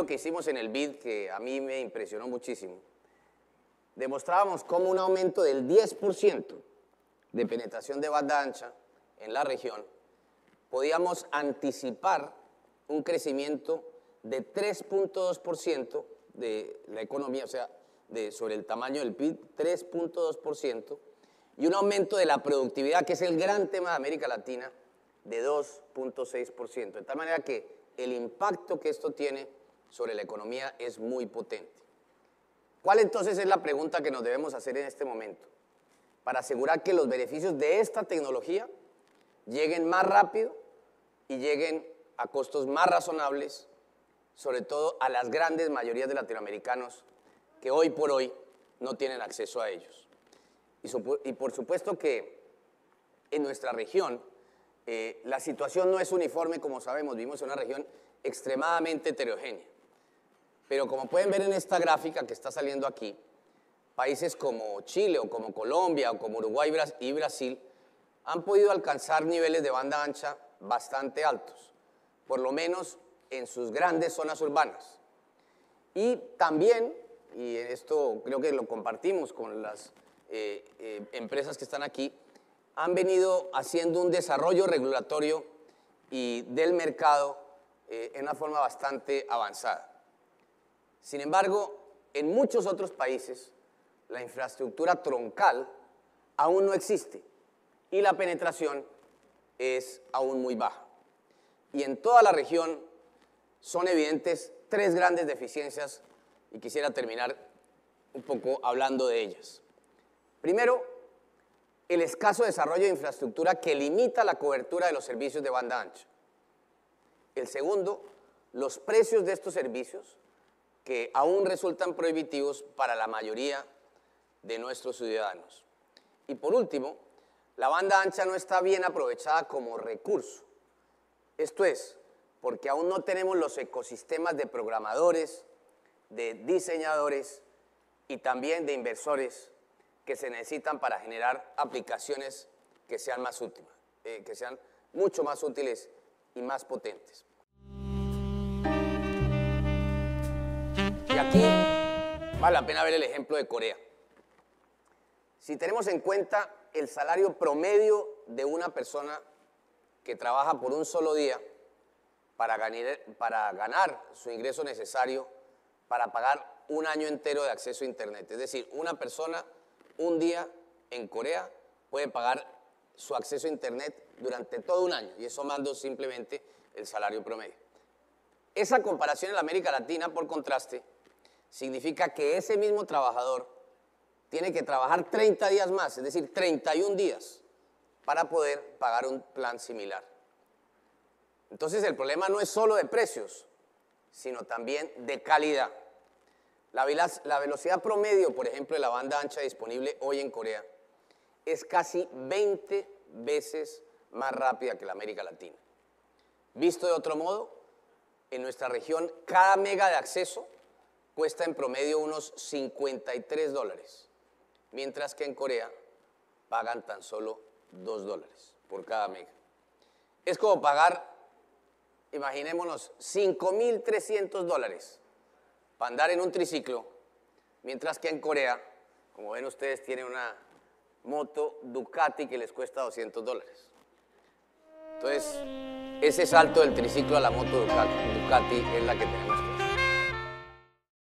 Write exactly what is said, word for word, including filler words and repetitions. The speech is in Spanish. estudio que hicimos en el B I D, que a mí me impresionó muchísimo, demostrábamos cómo un aumento del diez por ciento de penetración de banda ancha en la región, podíamos anticipar un crecimiento de tres punto dos por ciento de la economía, o sea, de, sobre el tamaño del P I B, tres punto dos por ciento, y un aumento de la productividad, que es el gran tema de América Latina, de dos punto seis por ciento. De tal manera que el impacto que esto tiene sobre la economía es muy potente. ¿Cuál entonces es la pregunta que nos debemos hacer en este momento? Para asegurar que los beneficios de esta tecnología lleguen más rápido y lleguen a costos más razonables, sobre todo a las grandes mayorías de latinoamericanos que hoy por hoy no tienen acceso a ellos. Y, y por supuesto que en nuestra región eh, la situación no es uniforme, como sabemos, vivimos en una región extremadamente heterogénea. Pero como pueden ver en esta gráfica que está saliendo aquí, países como Chile o como Colombia o como Uruguay y Brasil han podido alcanzar niveles de banda ancha bastante altos, por lo menos en sus grandes zonas urbanas. Y también, y esto creo que lo compartimos con las eh, eh, empresas que están aquí, han venido haciendo un desarrollo regulatorio y del mercado eh, en una forma bastante avanzada. Sin embargo, en muchos otros países, la infraestructura troncal aún no existe y la penetración es aún muy baja. Y en toda la región son evidentes tres grandes deficiencias y quisiera terminar un poco hablando de ellas. Primero, el escaso desarrollo de infraestructura que limita la cobertura de los servicios de banda ancha. El segundo, los precios de estos servicios, que aún resultan prohibitivos para la mayoría de nuestros ciudadanos. Y por último, la banda ancha no está bien aprovechada como recurso. Esto es, porque aún no tenemos los ecosistemas de programadores, de diseñadores y también de inversores que se necesitan para generar aplicaciones que sean más útiles, eh, que sean mucho más útiles y más potentes. Y aquí vale la pena ver el ejemplo de Corea. Si tenemos en cuenta el salario promedio de una persona que trabaja por un solo día para ganar, para ganar su ingreso necesario para pagar un año entero de acceso a Internet. Es decir, una persona un día en Corea puede pagar su acceso a Internet durante todo un año y eso manda simplemente el salario promedio. Esa comparación en la América Latina, por contraste, significa que ese mismo trabajador tiene que trabajar treinta días más, es decir, treinta y un días, para poder pagar un plan similar. Entonces, el problema no es solo de precios, sino también de calidad. La, la velocidad promedio, por ejemplo, de la banda ancha disponible hoy en Corea es casi veinte veces más rápida que la América Latina. Visto de otro modo, en nuestra región, cada mega de acceso cuesta en promedio unos cincuenta y tres dólares, mientras que en Corea pagan tan solo dos dólares por cada mega. Es como pagar, imaginémonos, cinco mil trescientos dólares para andar en un triciclo, mientras que en Corea, como ven ustedes, tienen una moto Ducati que les cuesta doscientos dólares. Entonces, ese salto del triciclo a la moto Ducati, Ducati es la que tenemos.